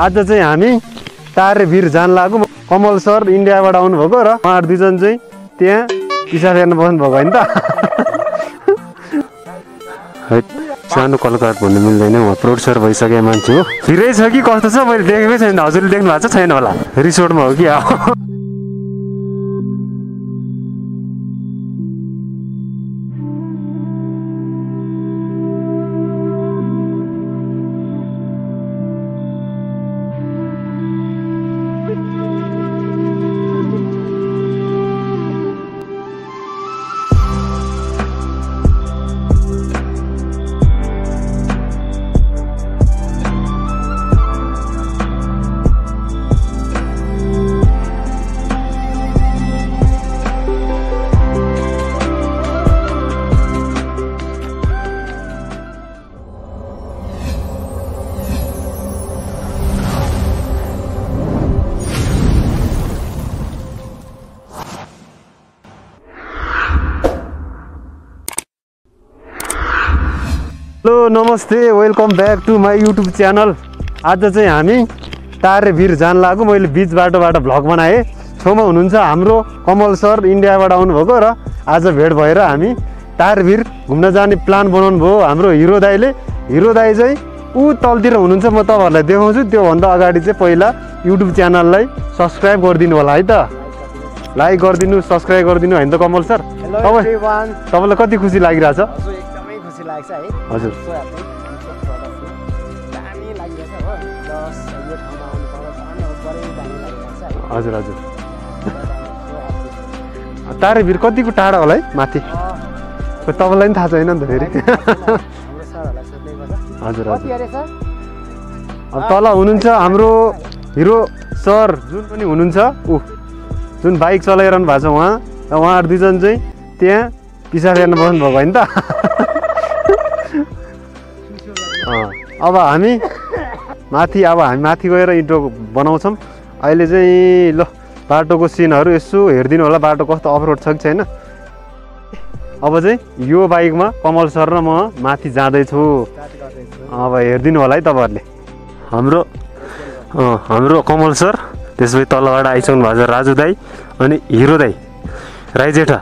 आज चाहिँ हामी तारेभिर जान लागौं। कमल सर इन्डियाबाट आउनु भएको र उहाँहरु दुईजन चाहिँ त्यहाँ पिसा फेर्न बस्नु भएको हैन त। सानो कलाकार भन्नु मिल्दैन, म प्रोड्युसर भइसके मान्छे हो। फिरै छ कि कस्तो छ मैले देखेकै छैन, हजुरले देख्नु भएको छैन होला। रिसोर्टमा हो कि हेलो नमस्ते, welcome back to my YouTube channel. आज चाहिँ हामी तारेभिर जान लागौं। मैले बीच बाटोबाट भ्लग बनाएँ। छेउमा हुनुहुन्छ हाम्रो कमल सर इन्डियाबाट आउनुभएको र आज भेट भएर हामी तारेभिर घुम्न जाने प्लान बनाउनु भयो हाम्रो हिरो दाइले। हिरो दाइ चाहिँ ऊ तलतिर हुनुहुन्छ, म तपाईँहरूलाई देखाउँछु। त्योभन्दा अगाडि चाहिँ पहिला यूट्यूब च्यानललाई सब्सक्राइब गरिदिनु होला है त, लाइक गरिदिनु, सब्सक्राइब गरिदिनु होइन त कमल सर? तपाईँलाई कति खुसी लागिरहेछ? हजुर हजुर हजुर। तारेभिर कतिको टाढा होला है माथि? तपाईँलाई पनि थाहा छैन नि त फेरि। हजुर हजुर। तल हुनुहुन्छ हाम्रो हिरो सर, जुन पनि हुनुहुन्छ ऊ जुन बाइक चलाइरहनु भएको छ उहाँ र उहाँहरू दुईजना चाहिँ त्यहाँ पिसा फेर्न बस्नु भएको होइन त। अब हामी माथि गएर इन्ट्रो बनाउँछौँ। अहिले चाहिँ ल बाटोको सिनहरू यसो हेरिदिनु होला, बाटो कस्तो अफरोड छ कि छैन। अब चाहिँ यो बाइकमा कमल सर र म माथि जाँदैछु, अब हेरिदिनु होला है तपाईँहरूले। हाम्रो कमल सर, त्यसपछि तलबाट आइसक्नु भएको छ राजु दाई अनि हिरो दाई, राई जेठा।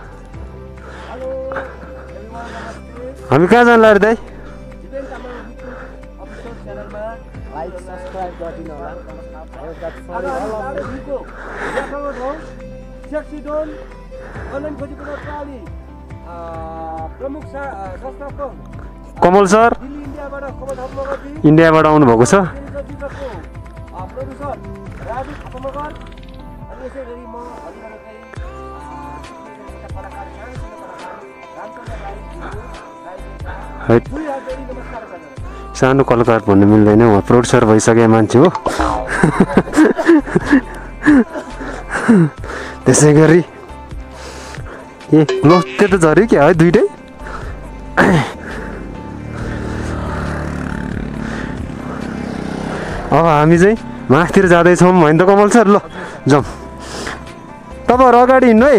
हामी कहाँ जानु लाग्यो दाई? कमल सर इन्डियाबाट आउनुभएको छ, सानो कलाकार भन्नु मिल्दैन, म प्रोड्युसर भइसके मान्छे हो। त्यसै गरी ए लोस्टे त झऱ्यो क्या है दुइटै। अब हामी चाहिँ मासतिर जाँदैछौँ होइन त कमल सर? ल जाउँ, तपाईँहरू अगाडि हिँड्नु है।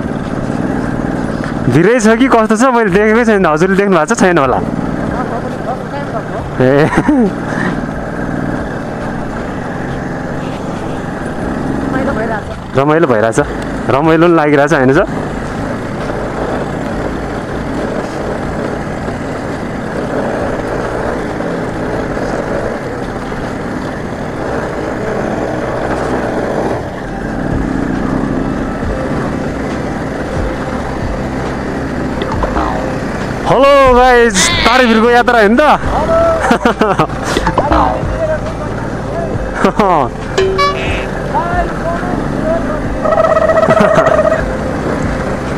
भिरै छ कि कस्तो छ मैले देखेकै छैन, हजुरले देख्नु भएको छैन होला। ए रमाइलो भइरहेछ, रमाइलो पनि लागिरहेछ होइन सर? हेलो गाइज, तारेभिरको यात्रा होइन त?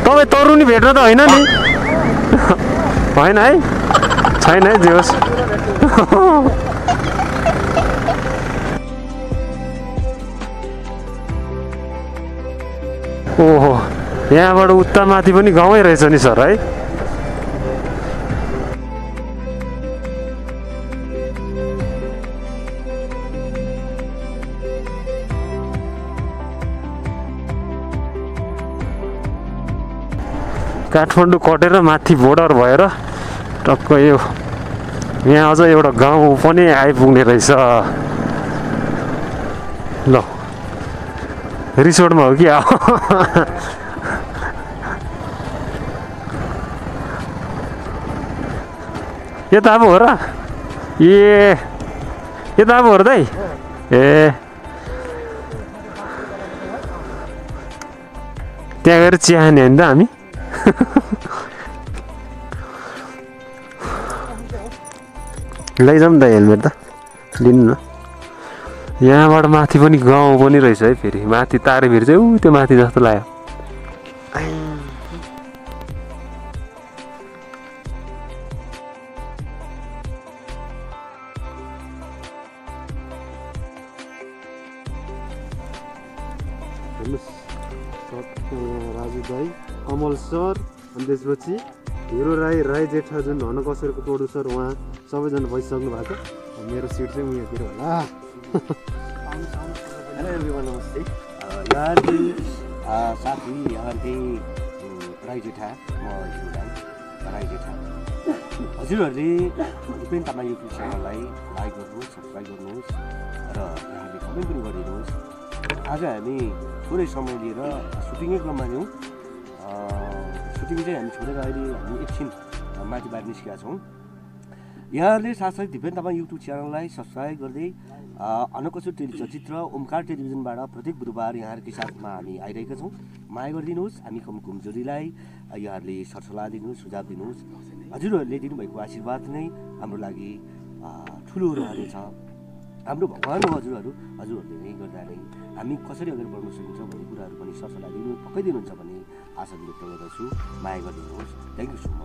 तपाईँ तरुनी भेट्न त होइन नि? होइन है, छैन है, जे होस्। ओहो यहाँबाट उत्ता माथि पनि गाउँै रहेछ नि सर है काठमाडौँ कटेर माथि बोर्डर भएर टक्क यो यहाँ अझ एउटा गाउँ पनि आइपुग्ने रहेछ ल रिसोर्टमा हो कि यता अब हो र ए यता अब हो र दाइ ए त्यहाँ गएर चिया खाने हो नि त हामी लैजाउँ त हेलमेट त लिनु न यहाँबाट माथि पनि गाउँ पनि रहेछ है फेरि माथि तारे भिर चाहिँ ऊ त्यो माथि जस्तो लाग्यो कमल सर अनि त्यसपछि हिरो राई राई जेठा जुन हनकसरको प्रोड्युसर उहाँ सबैजना भइसक्नु भएको मेरो सिट चाहिँ उयोतिर होला हेलो एभ्रिवन नमस्ते यहाँ चाहिँ साथी यहाँकै राई जेठा म हिरो राई जेठा हजुरहरूले पनि तपाईँ युट्युब च्यानललाई लाइक गर्नुहोस् सब्सक्राइब गर्नुहोस् र यहाँले कमेन्ट पनि गरिदिनुहोस् आज हामी थोरै समय लिएर सुटिङै क्रममा थियौँ सुटिङ चाहिँ हामी छोडेर अहिले हामी एकछिन माथि बाहिर निस्केका छौँ यहाँहरूले साथसाथै धिपेन तपाईँ युट्युब च्यानललाई सब्सक्राइब गर्दै अनकसुर चलचित्र ओमकार टेलिभिजनबाट प्रत्येक बुधबार यहाँहरूकै साथमा हामी आइरहेका छौँ माया गरिदिनुहोस् हामी कम कमजोरीलाई यहाँहरूले सरसल्लाह दिनुहोस् सुझाव दिनुहोस् हजुरहरूले दिनुभएको आशीर्वाद नै हाम्रो लागि ठुलो रहने छ हाम्रो भगवान हो हजुरहरू हजुरहरूले नै गर्दा नै हामी कसरी अगाडि बढ्न सकिन्छ भन्ने कुराहरू पनि सरसल्लाह दिनु पकाइदिनुहुन्छ भन्ने आशा व्यक्त गर्दछु माया गरिदिनुहोस् थ्याङ्क यू सो मच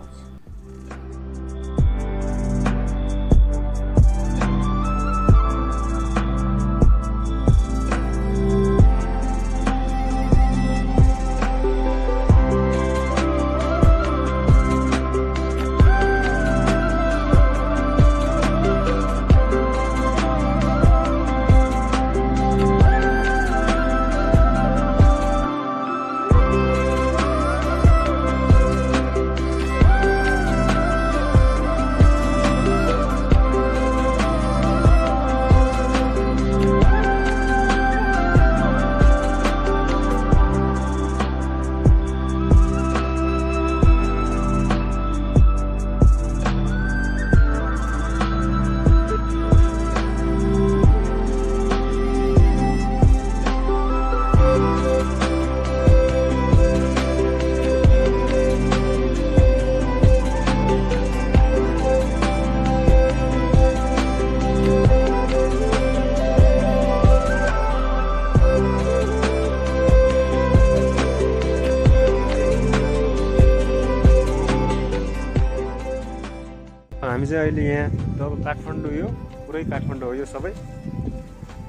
अहिले यहाँ तपाईँ काठमाडौँ यो पुरै काठमाडौँ हो यो सबै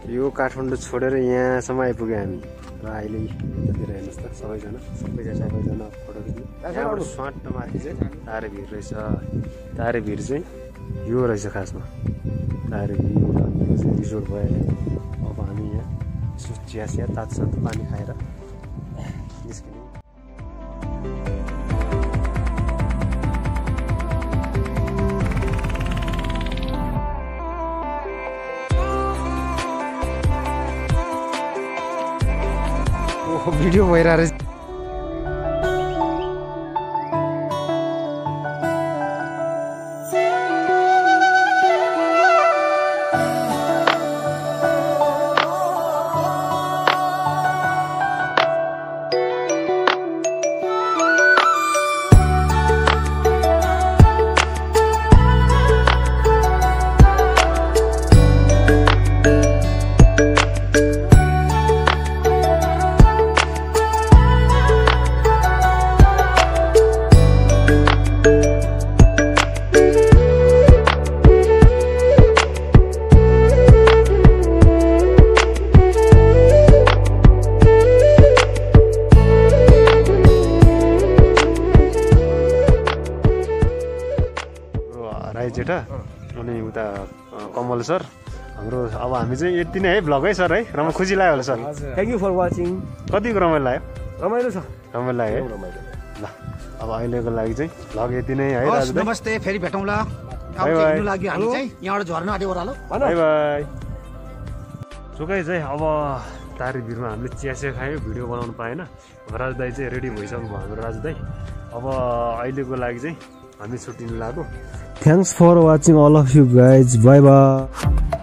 यो काठमाडौँ छोडेर यहाँसम्म आइपुग्यो हामी र अहिले यतातिर हेर्नुहोस् त सबैजना सबैजना फोटो खिच्नु यहाँबाट स्वाट माथि चाहिँ तारे भिर रहेछ तारे भिर चाहिँ यो रहेछ खासमा तारे भिर रिजोर्ट भयो अब हामी यहाँ यसो चियासिया तातसात पानी खाएर निस्किने भिडियो भइरहेको छ राई जेठा अनि उता कमल सर हाम्रो अब हामी चाहिँ यति नै है भ्लग है सर है राम्रो खुसी लाग्यो होला sir thank you for watching कतिको रमाइलो लाग्यो रमाइलो छ रमाइलो लाग्यो ल अब अहिलेको लागि चाहिँ भ्लग यति नै है दाजु नमस्ते फेरि भेटौँला अब हेर्नु लागि हामी चाहिँ यहाँबाट झर्ना आटे ओरालो बाइ बाइ सो गाइस है अब तारी बिरमा हामीले चियासे खायो भिडियो बनाउन पाएन राज दाइ चाहिँ रेडी भइसक्नु भयो हाम्रो राज दाइ अब अहिलेको लागि चाहिँ हामी छुट्टिन लाग्यो Thanks for watching all of you guys. Bye bye.